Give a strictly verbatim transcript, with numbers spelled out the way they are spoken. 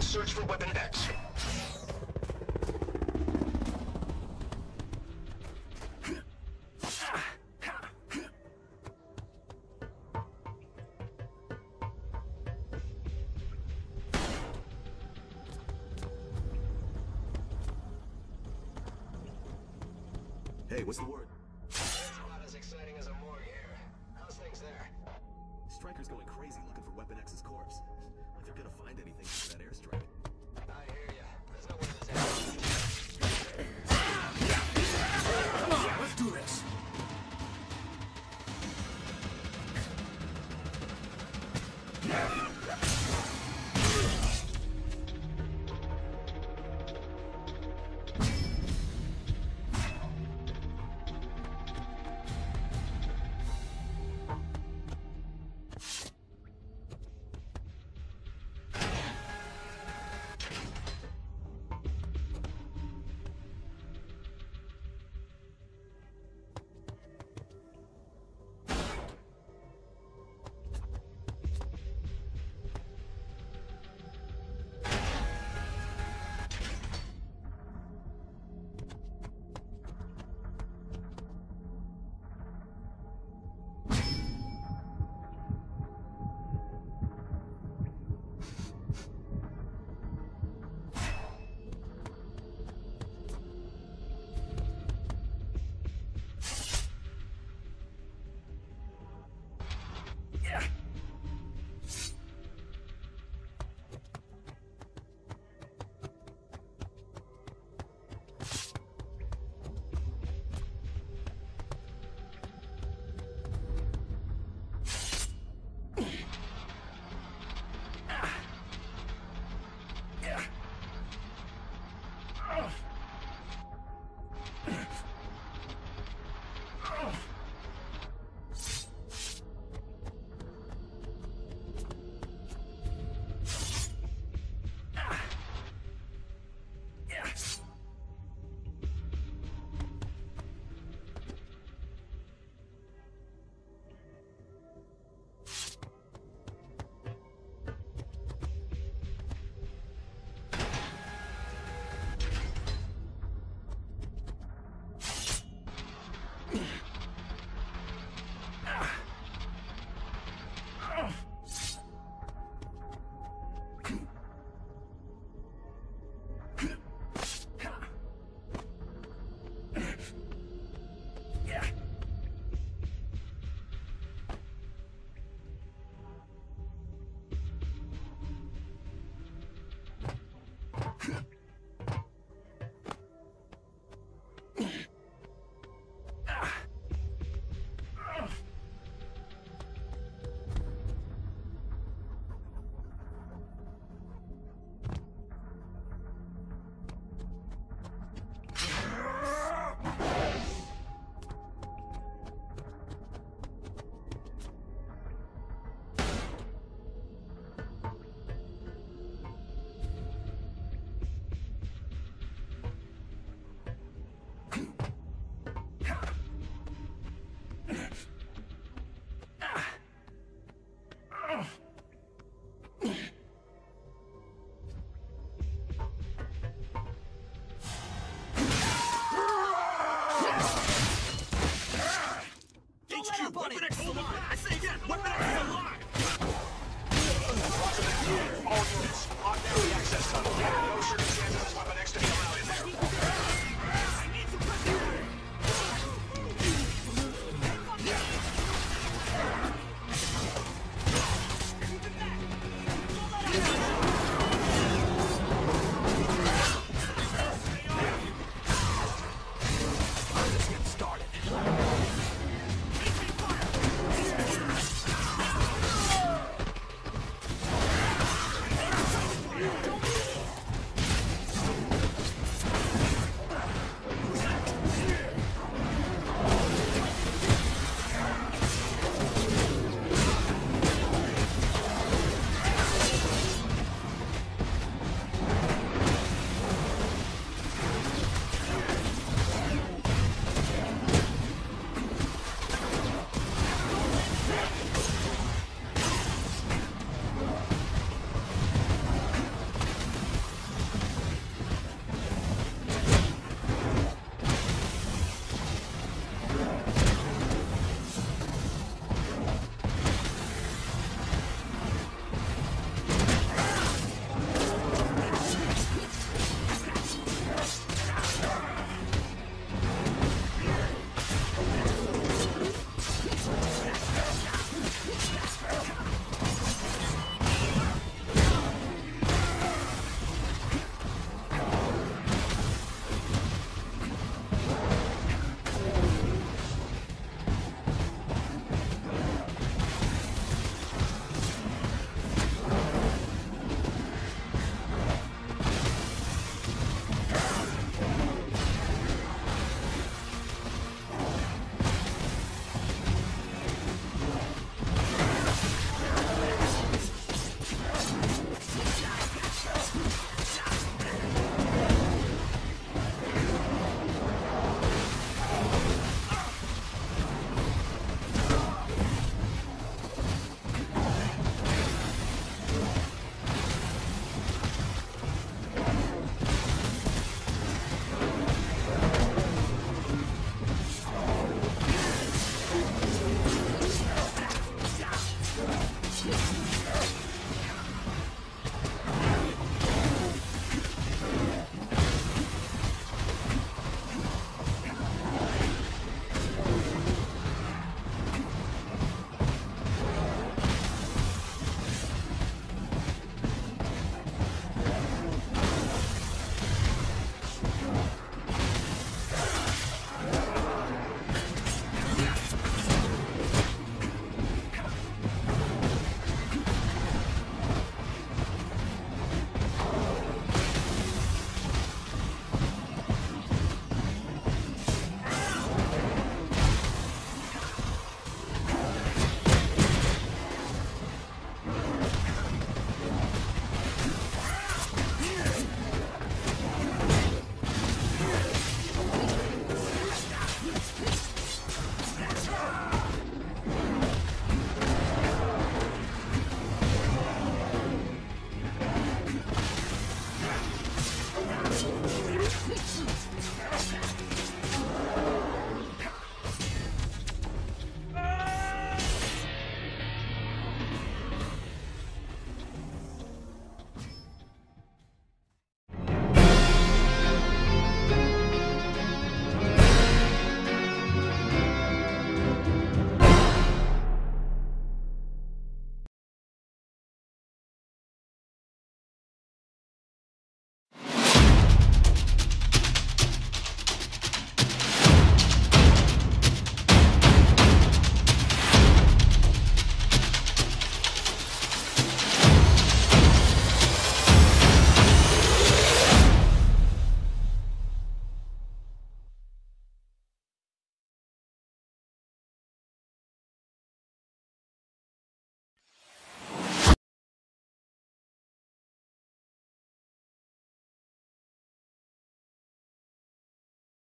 Search for Weapon X. Hey, what's the word? It's not as exciting as a morgue here. How's things there? Striker's going crazy looking for Weapon X's corpse. They're gonna find anything from that airstrike. I hear you.